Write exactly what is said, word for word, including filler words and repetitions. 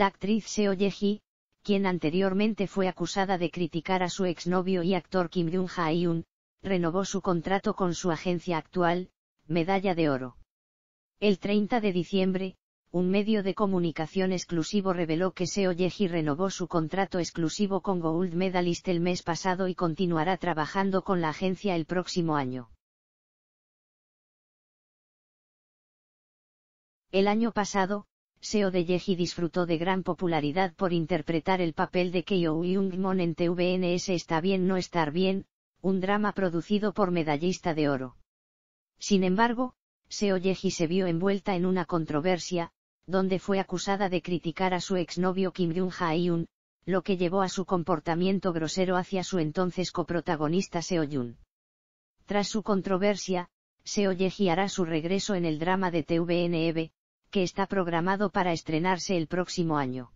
La actriz Seo Ye-ji, quien anteriormente fue acusada de criticar a su exnovio y actor Kim Jung-ha-yoon, renovó su contrato con su agencia actual, Medalla de Oro. El treinta de diciembre, un medio de comunicación exclusivo reveló que Seo Ye-ji renovó su contrato exclusivo con Gold Medalist el mes pasado y continuará trabajando con la agencia el próximo año. El año pasado, Seo Ye-ji disfrutó de gran popularidad por interpretar el papel de Seo Yun en T V N Está bien no estar bien, un drama producido por Medallista de Oro. Sin embargo, Seo Ye-ji se vio envuelta en una controversia, donde fue acusada de criticar a su exnovio Kim Jung-ha-yoon, lo que llevó a su comportamiento grosero hacia su entonces coprotagonista Seo Yun. Tras su controversia, Seo Ye-ji hará su regreso en el drama de T V N, que está programado para estrenarse el próximo año.